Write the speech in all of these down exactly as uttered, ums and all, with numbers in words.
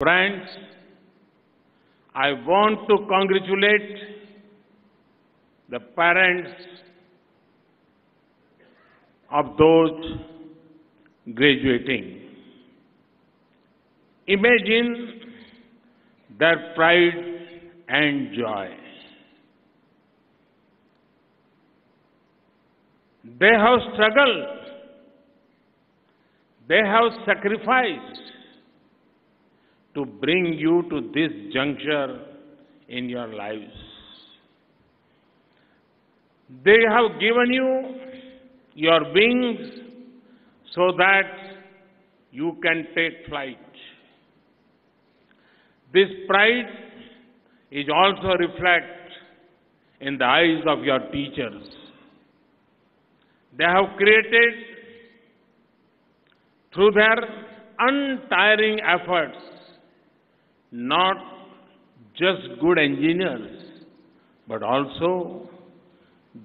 Friends, I want to congratulate the parents of those graduating. Imagine their pride and joy. They have struggled, they have sacrificed to bring you to this juncture in your lives. They have given you your wings so that you can take flight. This pride is also reflected in the eyes of your teachers. They have created, through their untiring efforts, not just good engineers, but also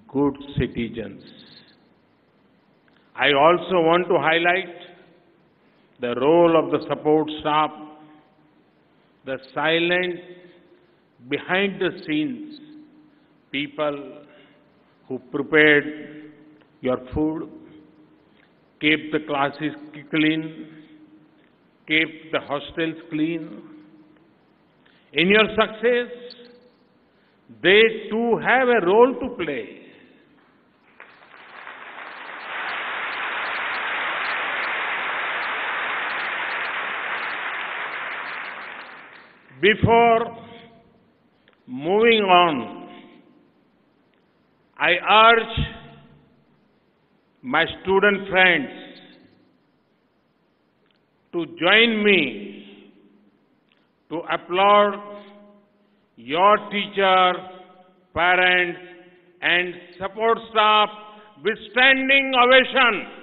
good citizens. I also want to highlight the role of the support staff, the silent, behind the scenes people who prepared your food, kept the classes clean, kept the hostels clean. In your success, they too have a role to play. Before moving on, I urge my student friends to join me to applaud your teacher, parents, and support staff with standing ovation.